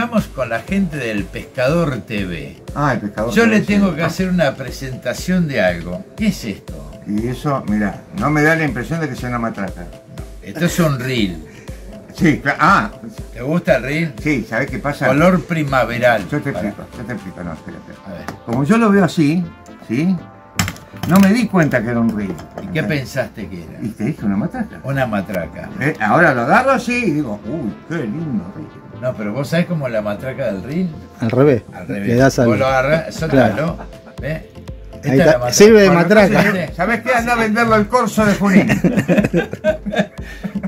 Estamos con la gente del Pescador TV. Ah, el Pescador TV. Yo le tengo que hacer una presentación de algo. ¿Qué es esto? Y eso, mirá, no me da la impresión de que sea una matraca. Esto es un reel. Sí, claro. Ah. ¿Te gusta el reel? Sí, ¿sabés qué pasa? Color primaveral. Yo te explico. No, espera. A ver. Como yo lo veo así, ¿sí? No me di cuenta que era un reel. ¿Y qué pensaste que era? Y te dije una matraca. Una matraca. Ahora lo agarro así y digo, uy, qué lindo reel. No, pero vos sabés cómo la matraca del reel. Al revés. Al revés. Le das al... Vos lo agarrás, soltalo. ¿Ves? Sirve de matraca. ¿Sabés qué? Andá a venderlo al corso de Junín.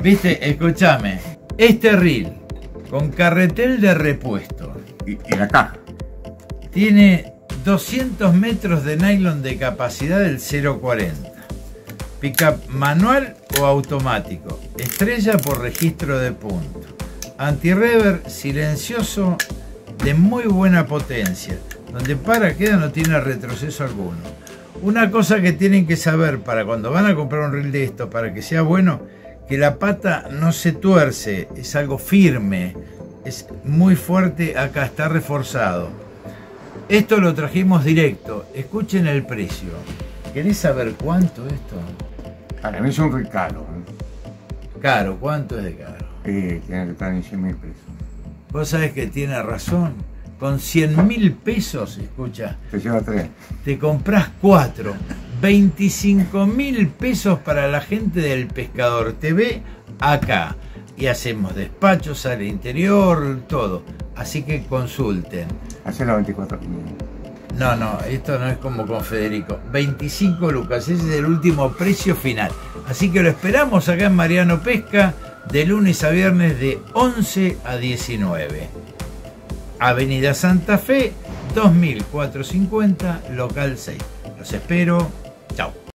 Viste, escuchame. Este reel, con carretel de repuesto. Y la caja. Tiene 200 metros de nylon de capacidad del 0.40. Pickup manual o automático. Estrella por registro de punto. Antirrever silencioso de muy buena potencia, donde para queda no tiene retroceso alguno. Una cosa que tienen que saber para cuando van a comprar un reel de esto, para que sea bueno, que la pata no se tuerce, es algo firme, es muy fuerte, acá está reforzado. Esto lo trajimos directo, escuchen el precio. ¿Querés saber cuánto esto? Para mí es un reel caro. Caro, ¿cuánto es de caro? Tiene que estar en 100.000 pesos. Vos sabés que tiene razón. Con 100.000 pesos, escucha, te lleva 3. Te compras 4. 25.000 pesos para la gente del Pescador TV acá. Y hacemos despachos al interior, todo. Así que consulten. Hace los 24. No, esto no es como con Federico. 25 lucas, ese es el último precio final. Así que lo esperamos acá en Mariano Pesca, de lunes a viernes de 11 a 19. Avenida Santa Fe, 2450, local 6. Los espero. Chao.